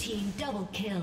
team double kill.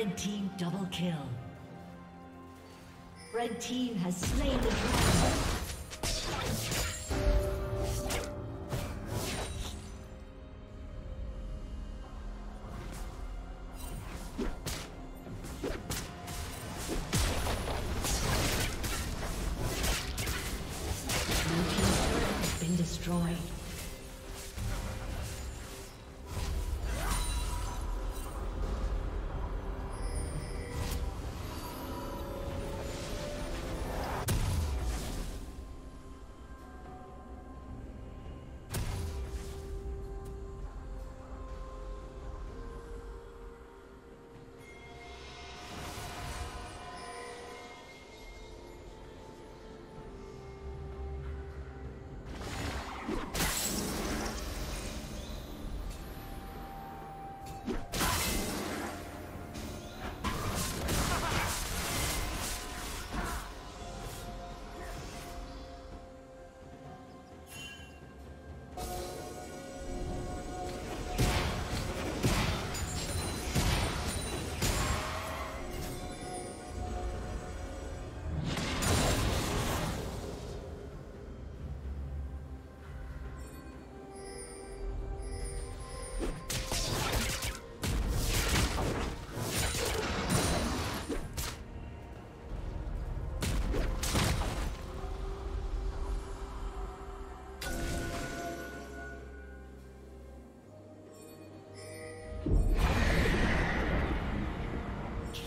Red team double kill. Red team has slain the dragon.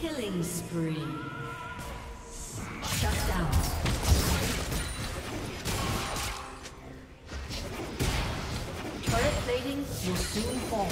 Killing spree. Shut down. Turret plating will soon fall.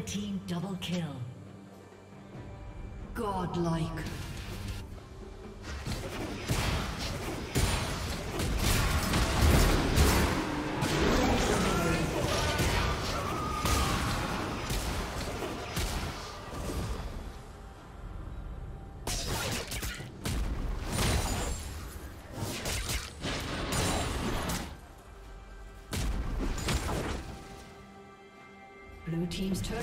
Red team double kill. Godlike. Team's turret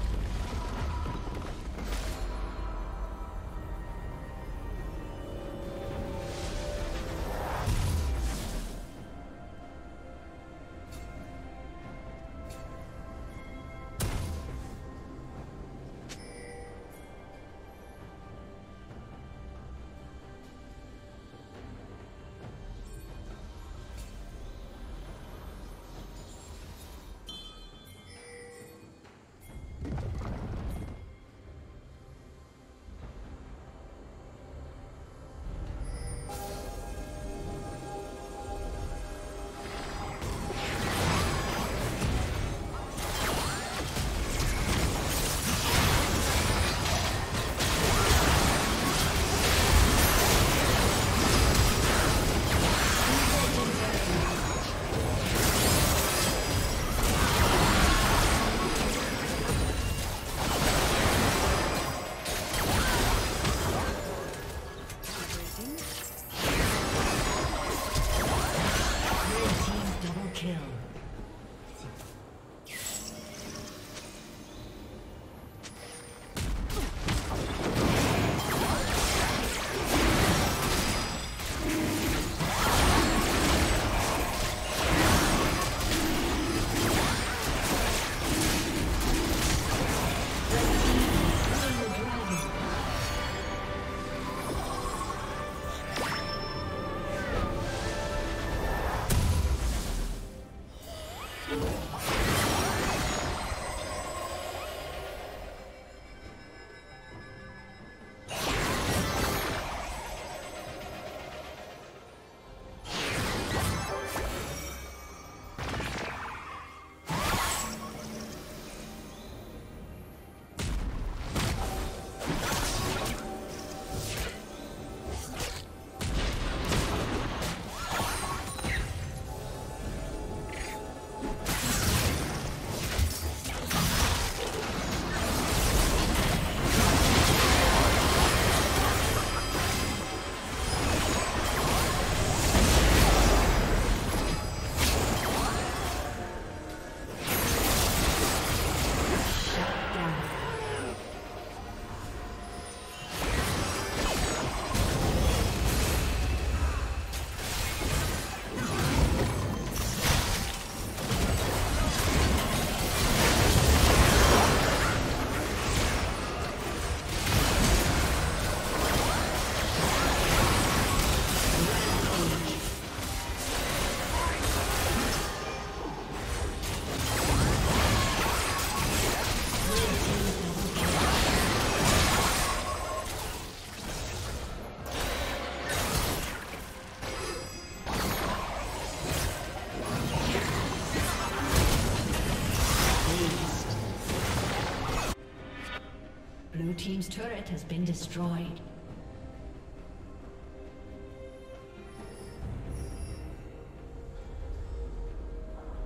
Team's turret has been destroyed.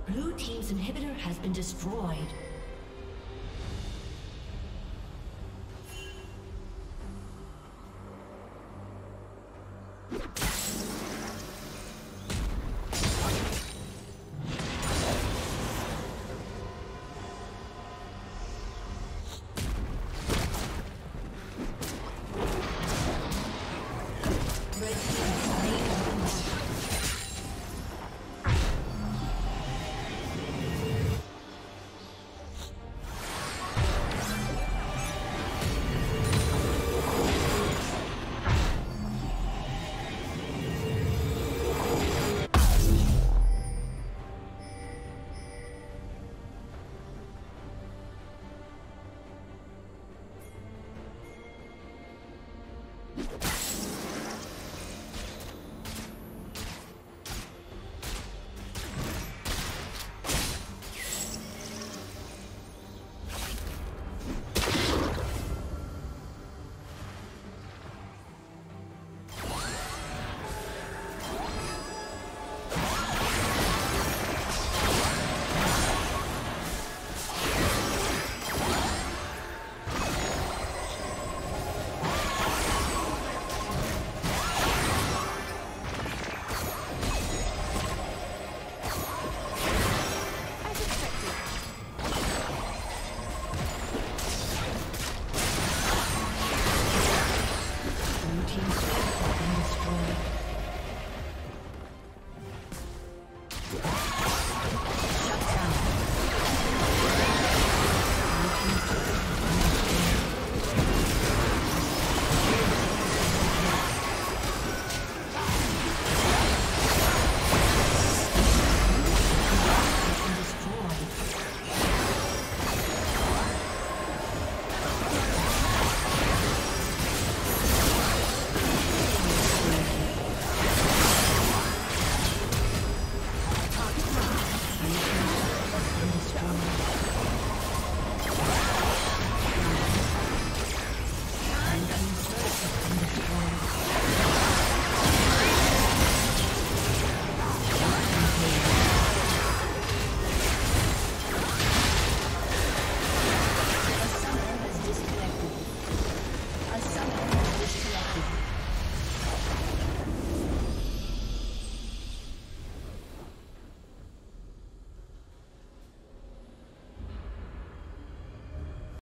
Blue team's inhibitor has been destroyed.